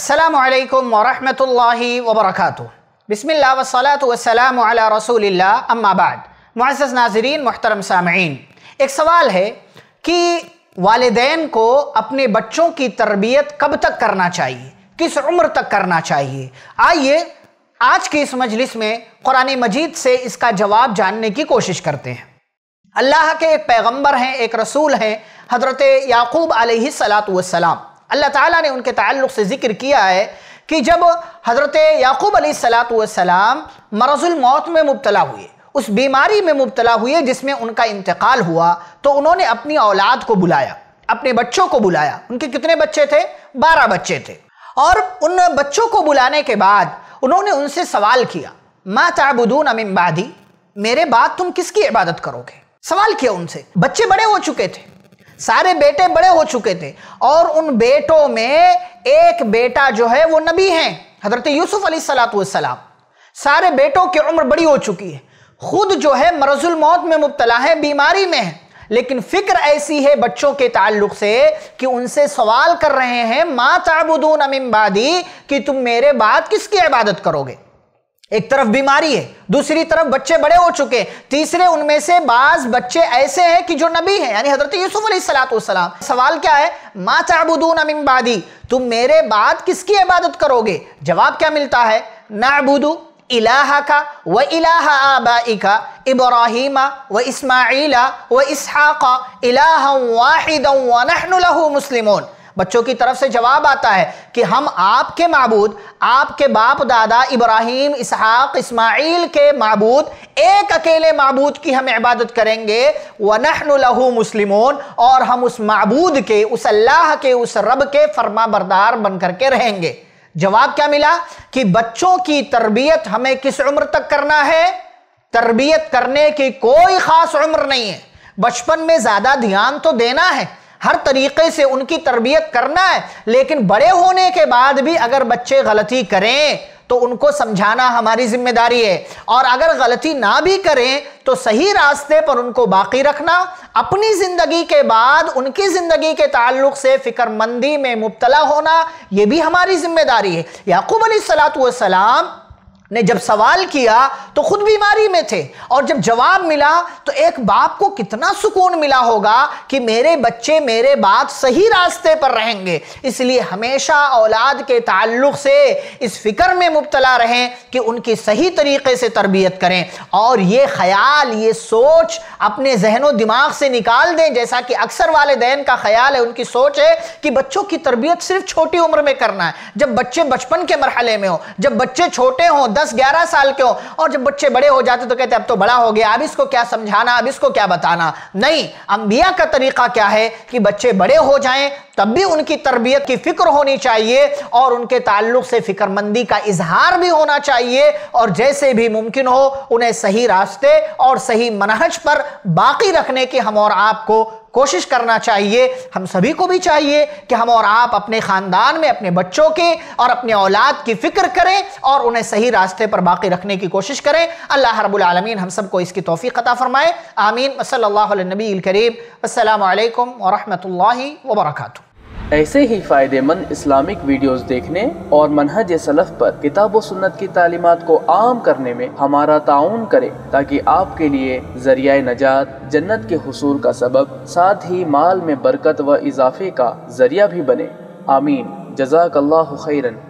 अस्सलामु अलैकुम वरहमतुल्लाहि वबरकातुह। बिस्मिल्लाह वस्सलातु वस्सलामु अला रसूलिल्लाह, अम्मा बाद। मुअज़्ज़ज़ नाज़रीन, मुहतरम सामईन, एक सवाल है कि वालिदैन को अपने बच्चों की तरबियत कब तक करना चाहिए, किस उम्र तक करना चाहिए। आइए आज की इस मजलिस में कुरान मजीद से इसका जवाब जानने की कोशिश करते हैं। अल्लाह के एक पैगम्बर हैं, एक रसूल हैं, हज़रत याक़ूब अलैहिस्सलातु वस्सलाम। अल्लाह ताला ने उनके ताल्लुक़ से ज़िक्र किया है कि जब हज़रत याक़ूब अलैहिस्सलातु वस्सलाम मरज़ुल मौत में मुब्तला हुए, उस बीमारी में मुब्तला हुए जिसमें उनका इंतकाल हुआ, तो उन्होंने अपनी औलाद को बुलाया, अपने बच्चों को बुलाया। उनके कितने बच्चे थे? 12 बच्चे थे। और उन बच्चों को बुलाने के बाद उन्होंने उनसे सवाल किया, मा ताबुदून मिन बादी, मेरे बाद तुम किसकी इबादत करोगे। सवाल किया उनसे। बच्चे बड़े हो चुके थे, सारे बेटे बड़े हो चुके थे, और उन बेटों में एक बेटा जो है वो नबी हैं, हज़रत यूसुफ़ अलैहिस्सलातु वस्सलाम। सारे बेटों की उम्र बड़ी हो चुकी है, खुद जो है मरज़ुल मौत में मुब्तला है, बीमारी में है, लेकिन फ़िक्र ऐसी है बच्चों के ताल्लुक़ से कि उनसे सवाल कर रहे हैं मा ताबुदून मिन बादी, कि तुम मेरे बाद किसकी इबादत करोगे। एक तरफ बीमारी है, दूसरी तरफ बच्चे बड़े हो चुके, तीसरे उनमें से बाज बच्चे ऐसे हैं कि जो नबी हैं, यानी हज़रत यूसुफ़ अलैहिस्सलातु वस्सलाम। सवाल क्या है? मा ताबुदून मिन बादी, तुम मेरे बाद किसकी इबादत करोगे। जवाब क्या मिलता है? नाबुदु इलाहका व इलाहा आबाइका इब्राहीमा व इस्माईला व इसहाका इलाहन वाहिदन व नहनु लहु मुस्लिमून। बच्चों की तरफ से जवाब आता है कि हम आपके माबूद, आपके बाप दादा इब्राहीम, इसहाक, इस्माईल के माबूद, एक अकेले माबूद की हम इबादत करेंगे, वनहनु लहु मुस्लिमून, और हम उस माबूद के, उस अल्लाह के, उस रब के फर्मा बरदार बन करके रहेंगे। जवाब क्या मिला कि बच्चों की तरबियत हमें किस उम्र तक करना है। तरबियत करने की कोई ख़ास उम्र नहीं है, बचपन में ज़्यादा ध्यान तो देना है, हर तरीके से उनकी तरबियत करना है, लेकिन बड़े होने के बाद भी अगर बच्चे गलती करें तो उनको समझाना हमारी जिम्मेदारी है, और अगर गलती ना भी करें तो सही रास्ते पर उनको बाकी रखना, अपनी ज़िंदगी के बाद उनकी ज़िंदगी के ताल्लुक़ से फ़िक्रमंदी में मुब्तला होना, ये भी हमारी ज़िम्मेदारी है। याक़ूब अलैहिस्सलातु वस्सलाम ने जब सवाल किया तो खुद बीमारी में थे, और जब जवाब मिला तो एक बाप को कितना सुकून मिला होगा कि मेरे बच्चे मेरे बाद सही रास्ते पर रहेंगे। इसलिए हमेशा औलाद के ताल्लुक़ से इस फ़िक्र में मुब्तला रहें कि उनकी सही तरीक़े से तरबियत करें, और ये ख़याल, ये सोच अपने जहनो दिमाग से निकाल दें, जैसा कि अक्सर वालिदैन का ख़याल है, उनकी सोच है कि बच्चों की तरबियत सिर्फ छोटी उम्र में करना है, जब बच्चे बचपन के मरहले में हों, जब बच्चे छोटे हों, 10-11 साल के हो, और जब बच्चे बड़े हो जाते तो कहते अब तो बड़ा हो गया, अब इसको क्या समझाना, अब इसको क्या बताना। नहीं, अंबिया का तरीका क्या है कि बच्चे बड़े हो जाएं तब भी उनकी तरबियत की फिक्र होनी चाहिए, और उनके ताल्लुक से फिक्रमंदी का इजहार भी होना चाहिए, और जैसे भी मुमकिन हो उन्हें सही रास्ते और सही मनहज पर बाकी रखने की हम और आपको कोशिश करना चाहिए। हम सभी को भी चाहिए कि हम और आप अपने ख़ानदान में अपने बच्चों के और अपने औलाद की फ़िक्र करें और उन्हें सही रास्ते पर बाकी रखने की कोशिश करें। अल्लाह रब्बुल आलमीन हम सबको इसकी तौफ़ीक़ अता फ़रमाए, आमीन। वसल्लल्लाहु अला नबील करीम। अस्सलामु अलैकुम वरहमतुल्लाहि वबरकातुह। ऐसे ही फ़ायदेमंद इस्लामिक वीडियोस देखने और मनहज सलफ़ पर किताब व सुन्नत की तालीमात को आम करने में हमारा ताउन करें, ताकि आपके लिए ज़रिया नजात, जन्नत के हुसूल का सबब, साथ ही माल में बरकत व इजाफे का ज़रिया भी बने। आमीन। जज़ाकल्लाहु खैरन।